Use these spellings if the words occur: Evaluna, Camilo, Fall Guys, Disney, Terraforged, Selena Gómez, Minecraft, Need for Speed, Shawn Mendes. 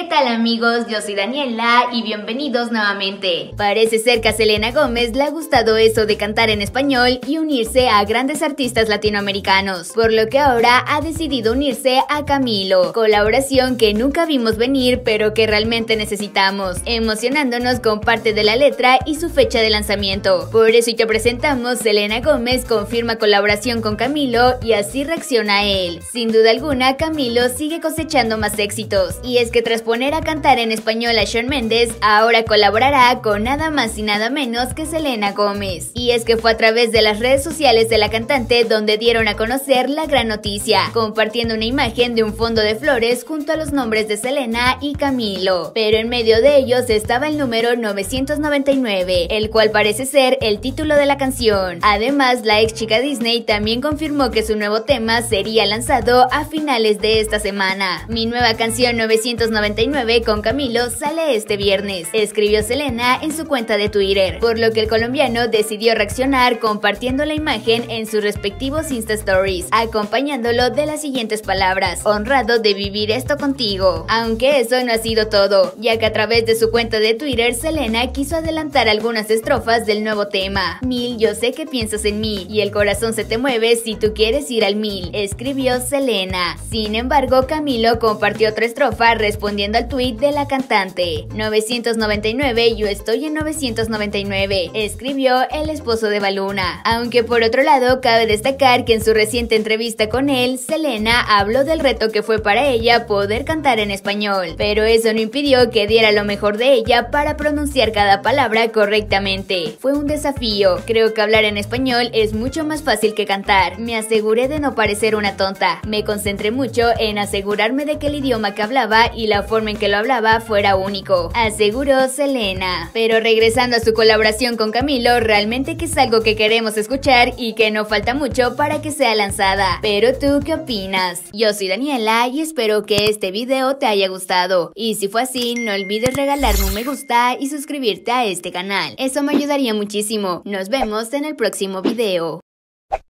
¿Qué tal amigos? Yo soy Daniela y bienvenidos nuevamente. Parece ser que a Selena Gómez le ha gustado eso de cantar en español y unirse a grandes artistas latinoamericanos, por lo que ahora ha decidido unirse a Camilo, colaboración que nunca vimos venir pero que realmente necesitamos, emocionándonos con parte de la letra y su fecha de lanzamiento. Por eso y te presentamos, Selena Gómez confirma colaboración con Camilo y así reacciona a él. Sin duda alguna, Camilo sigue cosechando más éxitos, y es que tras poner a cantar en español a Shawn Mendes, ahora colaborará con nada más y nada menos que Selena Gómez. Y es que fue a través de las redes sociales de la cantante donde dieron a conocer la gran noticia, compartiendo una imagen de un fondo de flores junto a los nombres de Selena y Camilo. Pero en medio de ellos estaba el número 999, el cual parece ser el título de la canción. Además, la ex chica Disney también confirmó que su nuevo tema sería lanzado a finales de esta semana. Mi nueva canción 999 con Camilo sale este viernes, escribió Selena en su cuenta de Twitter, por lo que el colombiano decidió reaccionar compartiendo la imagen en sus respectivos Insta Stories, acompañándolo de las siguientes palabras: honrado de vivir esto contigo. Aunque eso no ha sido todo, ya que a través de su cuenta de Twitter, Selena quiso adelantar algunas estrofas del nuevo tema. 1000, yo sé que piensas en mí y el corazón se te mueve si tú quieres ir al 1000, escribió Selena. Sin embargo, Camilo compartió otra estrofa respondiendo al tweet de la cantante. 999, yo estoy en 999, escribió el esposo de Evaluna. Aunque por otro lado, cabe destacar que en su reciente entrevista con él, Selena habló del reto que fue para ella poder cantar en español, pero eso no impidió que diera lo mejor de ella para pronunciar cada palabra correctamente. Fue un desafío, creo que hablar en español es mucho más fácil que cantar. Me aseguré de no parecer una tonta, me concentré mucho en asegurarme de que el idioma que hablaba y la forma en que lo hablaba fuera único, aseguró Selena. Pero regresando a su colaboración con Camilo, realmente que es algo que queremos escuchar y que no falta mucho para que sea lanzada. Pero tú, ¿qué opinas? Yo soy Daniela y espero que este video te haya gustado, y si fue así, no olvides regalarme un me gusta y suscribirte a este canal, eso me ayudaría muchísimo. Nos vemos en el próximo video.